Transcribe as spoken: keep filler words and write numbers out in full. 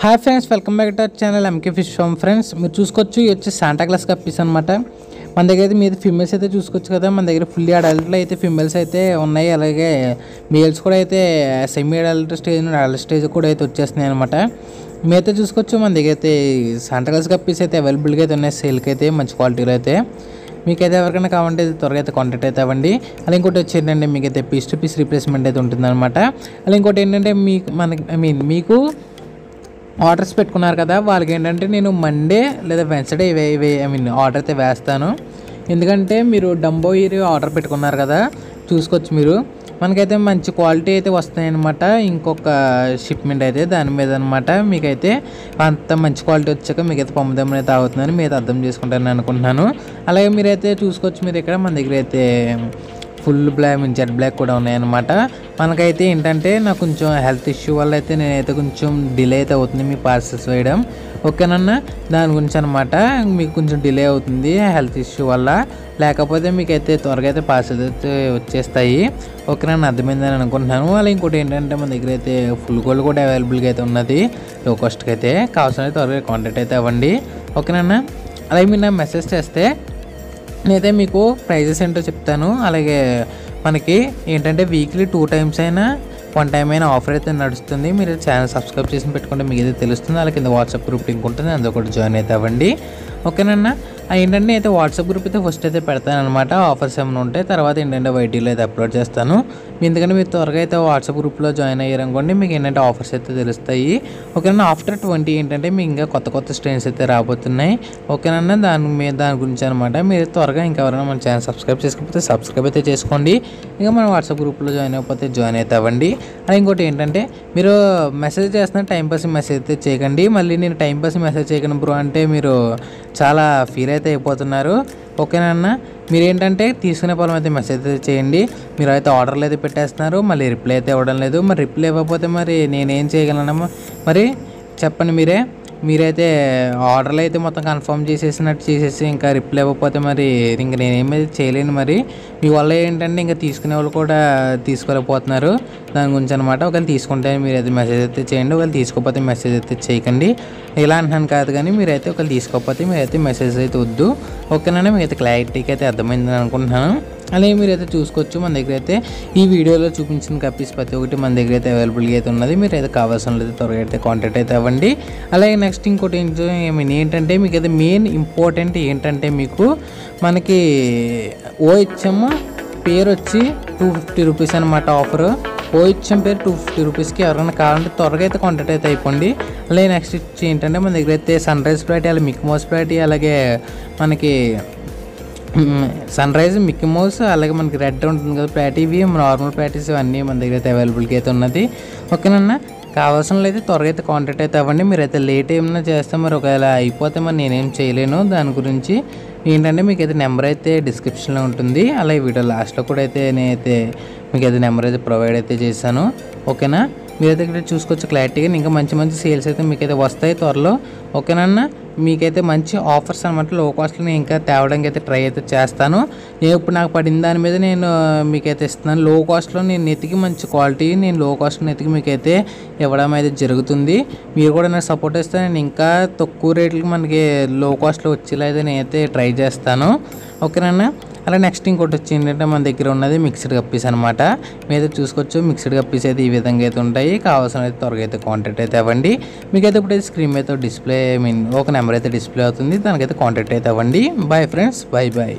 Hi friends, welcome back to our channel MK fish farm. Friends, మీరు చూసుకోవచ్చు ఇది వచ్చి శాంటా క్లాస్ కప్పీస్ అనమాట. మన దగ్గర అయితే మీరు ఫిమేల్స్ అయితే చూసుకోవచ్చు కదా. మన దగ్గర ఫుల్లీ అడల్ట్లో అయితే ఫిమేల్స్ అయితే ఉన్నాయి, అలాగే మేల్స్ కూడా అయితే సెమీ అడల్ట్ స్టేజ్ నుండి అడల్ట్ స్టేజ్ కూడా అయితే వచ్చేస్తున్నాయి అనమాట. మీరైతే చూసుకోవచ్చు మన దగ్గర అయితే శాంటా క్లాస్ కప్పీస్ అయితే అవైలబుల్గా అయితే ఉన్నాయి సేల్కి అయితే, మంచి క్వాలిటీలో అయితే. మీకైతే ఎవరికైనా కావాలంటే త్వరగా అయితే కాంటాక్ట్ అయితే అవ్వండి. అలా ఇంకోటి వచ్చి ఏంటంటే మీకైతే పీస్ టు పీస్ రీప్లేస్మెంట్ అయితే ఉంటుందన్నమాట. అలా ఇంకోటి ఏంటంటే మీకు మనకి ఐ మీన్ మీకు ఆర్డర్స్ పెట్టుకున్నారు కదా, వాళ్ళకి ఏంటంటే నేను మండే లేదా వెన్స్డే ఇవే ఇవే ఐ మీన్ ఆర్డర్ అయితే వేస్తాను. ఎందుకంటే మీరు డంబో ఈరు ఆర్డర్ పెట్టుకున్నారు కదా, చూసుకోవచ్చు మీరు మనకైతే మంచి క్వాలిటీ అయితే వస్తాయన్నమాట. ఇంకొక షిప్మెంట్ అయితే దాని మీద అనమాట. మీకైతే అంత మంచి క్వాలిటీ వచ్చాక మీకైతే పంపుదామని అయితే అవుతుందని మీరైతే అర్థం చేసుకుంటారని అనుకుంటున్నాను. అలాగే మీరైతే చూసుకోవచ్చు మీరు ఇక్కడ మన దగ్గర అయితే ఫుల్ బ్లాక్ జెడ్ బ్లాక్ కూడా ఉన్నాయన్నమాట. మనకైతే ఏంటంటే నాకు కొంచెం హెల్త్ ఇష్యూ వల్ల అయితే నేనైతే కొంచెం డిలే అయితే అవుతుంది మీ పార్సల్స్ వేయడం, ఓకేనన్నా. దాని గురించి అనమాట, మీకు కొంచెం డిలే అవుతుంది హెల్త్ ఇష్యూ వల్ల, లేకపోతే మీకైతే త్వరగా అయితే పార్సల్స్ అయితే వచ్చేస్తాయి, ఓకేనన్నా, అర్థమైందని అనుకుంటున్నాను. అలా ఇంకోటి ఏంటంటే మన దగ్గర అయితే ఫుల్ గోల్డ్ కూడా అవైలబుల్గా అయితే ఉన్నది లో కాస్ట్కి అయితే. కావాల్సిన త్వరగా కాంటాక్ట్ అయితే అవ్వండి, ఓకేనన్నా. అలాగే మీరు నా మెసేజ్ చేస్తే నేనైతే మీకు ప్రైజెస్ ఏంటో చెప్తాను. అలాగే మనకి ఏంటంటే వీక్లీ టూ టైమ్స్ అయినా వన్ టైం అయినా ఆఫర్ అయితే నడుస్తుంది. మీరు ఛానల్ సబ్స్క్రైబ్ చేసి పెట్టుకుంటే మీకు అయితే తెలుస్తుంది. అలాగే కింద వాట్సాప్ గ్రూప్ లింక్ ఉంటుంది, అందులో కూడా జాయిన్ అయితే అవ్వండి, ఓకేనన్నా. ఏంటంటే అయితే వాట్సాప్ గ్రూప్ అయితే ఫస్ట్ అయితే పెడతాను అనమాట, ఆఫర్స్ ఏమైనా ఉంటాయి. తర్వాత ఏంటంటే వైటీలో అయితే అప్లోడ్ చేస్తాను. ఎందుకంటే మీరు త్వరగా అయితే వాట్సాప్ గ్రూప్లో జాయిన్ అయ్యారనుకోండి, మీకు ఏంటంటే ఆఫర్స్ అయితే తెలుస్తాయి, ఓకేనా. ఆఫ్టర్ ట్వంటీ ఏంటంటే మీకు ఇంకా కొత్త కొత్త స్ట్రెయిన్స్ అయితే రాబోతున్నాయి, ఓకేనన్నా. దాని మీద దాని గురించి అనమాట. మీరు త్వరగా ఇంకెవరైనా మన ఛానల్ సబ్స్క్రైబ్ చేసుకోకపోతే సబ్స్క్రైబ్ అయితే చేసుకోండి. ఇంకా మన వాట్సాప్ గ్రూప్లో జాయిన్ అయిపోతే జాయిన్ అయితే అవ్వండి. అండ్ ఇంకోటి ఏంటంటే మీరు మెసేజ్ చేస్తున్న టైంపాస్ మెసేజ్ అయితే చేయకండి. మళ్ళీ నేను టైంపాస్ మెసేజ్ చేయకండి బ్రో అంటే మీరు చాలా ఫీల్ అయితే అయిపోతున్నారు, ఓకేనన్నా. మీరు ఏంటంటే తీసుకునే పొలం అయితే మెసేజ్ అయితే చేయండి. మీరు అయితే ఆర్డర్లు అయితే పెట్టేస్తున్నారు, మళ్ళీ రిప్లై అయితే ఇవ్వడం లేదు. మరి రిప్లై ఇవ్వకపోతే మరి నేనేం చేయగలను మరి చెప్పండి. మీరే మీరైతే ఆర్డర్లు అయితే మొత్తం కన్ఫర్మ్ చేసేసినట్టు చేసేసి ఇంకా రిప్లై ఇవ్వకపోతే మరి ఇంక నేనేమైతే చేయలేను. మరి మీ వల్ల ఏంటంటే ఇంకా తీసుకునే వాళ్ళు కూడా తీసుకోలేకపోతున్నారు, దాని గురించి అనమాట. ఒకవేళ తీసుకుంటే మీరైతే మెసేజ్ అయితే చేయండి, ఒకవేళ తీసుకోకపోతే మెసేజ్ అయితే చేయకండి. ఇలా అంటున్నాను కాదు, కానీ మీరైతే ఒకవేళ తీసుకోకపోతే మీరైతే మెసేజ్ అయితే వద్దు, ఓకేనా. మీరైతే క్లారిటీకి అయితే అర్థమైందని అనుకుంటున్నాను. అలాగే మీరైతే చూసుకోవచ్చు మన దగ్గర అయితే ఈ వీడియోలో చూపించిన కప్పీస్ ప్రతి ఒక్కటి మన దగ్గర అయితే అవైలబుల్గా అయితే ఉన్నది. మీరైతే కావాల్సిన అయితే త్వరగా అయితే కాంటాక్ట్ అయితే అవ్వండి. అలాగే నెక్స్ట్ ఇంకోటి ఏమైనా ఏంటంటే మీకు అయితే మెయిన్ ఇంపార్టెంట్ ఏంటంటే మీకు మనకి ఓహెచ్ఎం పేరు వచ్చి టూ ఫిఫ్టీ రూపీస్ అనమాట ఆఫరు. ఓహెచ్ఎం పేరు టూ ఫిఫ్టీ రూపీస్కి ఎవరైనా కావాలంటే త్వరగా అయితే కాంటాక్ట్ అయితే అయిపోండి. అలాగే నెక్స్ట్ ఇచ్చి ఏంటంటే మన దగ్గర అయితే సన్ రైజ్ ప్లాటీ, అలాగే మిక్కీ మౌస్ ప్లాటీ, అలాగే మనకి సన్ రైజ్, మిక్కీ మౌస్, అలాగే మనకి రెడ్ ఉంటుంది కదా ప్లాట్, ఇవి నార్మల్ ప్లాటీస్ ఇవన్నీ మన దగ్గర అయితే అవైలబుల్గా అయితే ఉన్నది, ఓకేనన్నా. కావాల్సిన అయితే త్వరగా అయితే కాంటాక్ట్ అయితే అవ్వండి. మీరైతే లేట్ ఏమైనా చేస్తే మరి ఒకవేళ అయిపోతే మరి నేనేం చేయలేను. దాని గురించి ఏంటంటే మీకైతే నెంబర్ అయితే డిస్క్రిప్షన్లో ఉంటుంది. అలాగే వీడియో లాస్ట్లో కూడా అయితే నేనైతే మీకైతే నెంబర్ అయితే ప్రొవైడ్ అయితే చేశాను, ఓకేనా. మీరైతే ఇక్కడ చూసుకోవచ్చు క్లారిటీగా ఇంకా మంచి మంచి సేల్స్ అయితే మీకైతే వస్తాయి త్వరలో, ఓకేనన్నా. మీకైతే మంచి ఆఫర్స్ అనమాట, లో కాస్ట్లో నేను ఇంకా తేవడానికి అయితే ట్రై అయితే చేస్తాను. నేను ఇప్పుడు నాకు పడిన దాని మీద నేను మీకైతే ఇస్తున్నాను. లో కాస్ట్లో నేను ఎతికి మంచి క్వాలిటీ నేను లో కాస్ట్లో ఎతికి మీకైతే ఇవ్వడం అయితే జరుగుతుంది. మీరు కూడా నాకు సపోర్ట్ ఇస్తే నేను ఇంకా తక్కువ రేట్లకి మనకి లో కాస్ట్లో వచ్చేలా అయితే నేనైతే ట్రై చేస్తాను, ఓకేనన్నా. అలా నెక్స్ట్ ఇంకోటి వచ్చి ఏంటంటే మన దగ్గర ఉన్నది మిక్స్డ్ కప్పీస్ అనమాట. మీరైతే చూసుకోవచ్చు మిక్స్డ్ కప్పీస్ అయితే ఈ విధంగా అయితే ఉంటాయి. కావాల్సిన అయితే త్వరగా అయితే కాంటాక్ట్ అయితే అవ్వండి. మీకైతే ఇప్పుడైతే స్క్రీన్ మీద డిస్ప్లే ఐ మీన్ ఒక నెంబర్ అయితే డిస్ప్లే అవుతుంది, దానికైతే కాంటాక్ట్ అయితే అవ్వండి. Bye friends, bye bye.